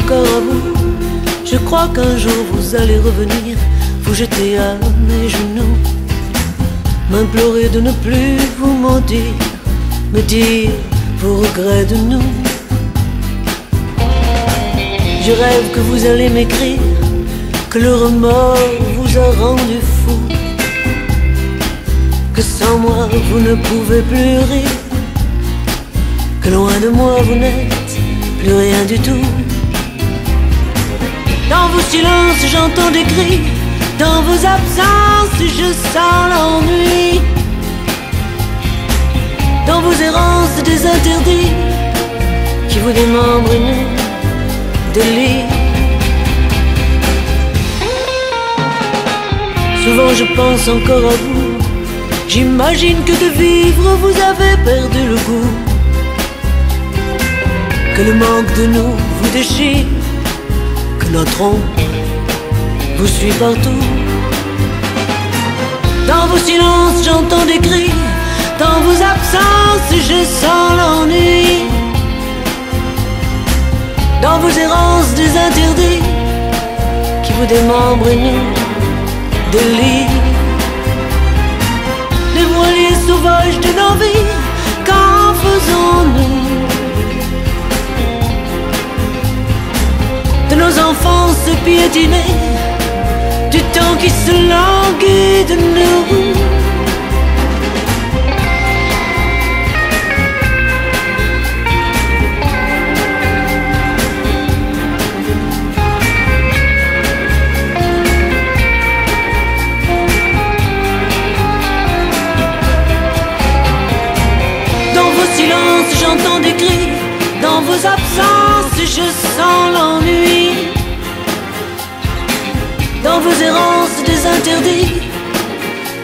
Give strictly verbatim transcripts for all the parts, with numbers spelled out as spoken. encore à vous. Je crois qu'un jour vous allez revenir, vous jeter à mes genoux, m'implorer de ne plus vous mentir, me dire vos regrets de nous. Je rêve que vous allez m'écrire que le remords vous a rendu fou, que sans moi vous ne pouvez plus rire, que loin de moi vous n'êtes plus rien du tout. Dans vos silences j'entends des cris, dans vos absences je sens l'ennui, dans vos errances des interdits qui vous démembrent et nous délirent. Souvent je pense encore à vous, j'imagine que de vivre vous avez perdu le goût, que le manque de nous vous déchire, que notre ombre vous suit partout. Dans vos silences j'entends des cris, dans vos absences je sens l'ennui, dans vos errances des interdits qui vous démembrent et nous délirent. Les voiliers sauvages de nos vies, qu'en faisons-nous? De nos enfants se piétiner, du temps qui se languide nous. J'entends des cris, dans vos absences je sens l'ennui, dans vos errances des interdits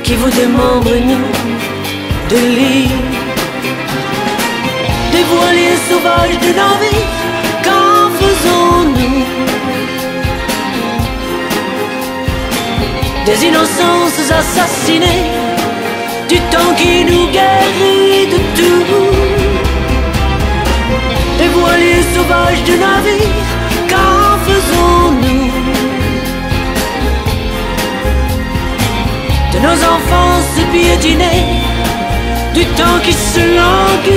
qui vous démembrent et nous délirent. Des voiliers sauvages de nos vies, qu'en faisons-nous? Des innocences assassinées, du temps qui nous guérit de tout. Les voiliers sauvages de la vie, qu'en faisons-nous? De nos enfants se piétiner, du temps qui se languit.